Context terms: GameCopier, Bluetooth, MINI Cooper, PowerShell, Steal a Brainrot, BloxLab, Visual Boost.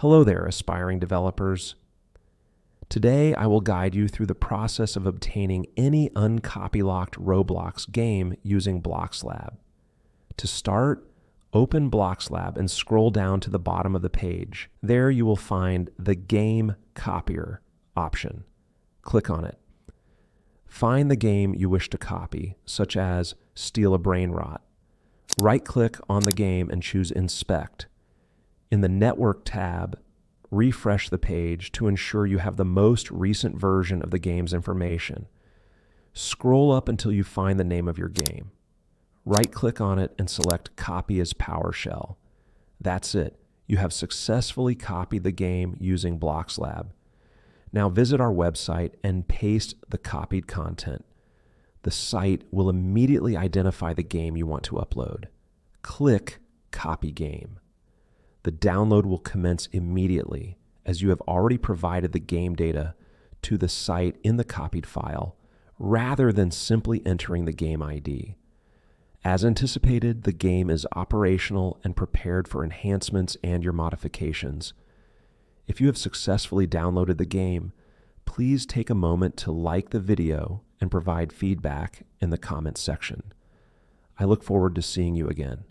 Hello there, aspiring developers. Today, I will guide you through the process of obtaining any uncopylocked Roblox game using BloxLab. To start, open BloxLab and scroll down to the bottom of the page. There you will find the Game Copier option. Click on it. Find the game you wish to copy, such as Steal a Brainrot. Right-click on the game and choose Inspect. In the Network tab, refresh the page to ensure you have the most recent version of the game's information. Scroll up until you find the name of your game. Right-click on it and select Copy as PowerShell. That's it. You have successfully copied the game using BloxLab. Now visit our website and paste the copied content. The site will immediately identify the game you want to upload. Click Copy Game. The download will commence immediately, as you have already provided the game data to the site in the copied file, rather than simply entering the game ID. As anticipated, the game is operational and prepared for enhancements and your modifications. If you have successfully downloaded the game, please take a moment to like the video and provide feedback in the comments section. I look forward to seeing you again.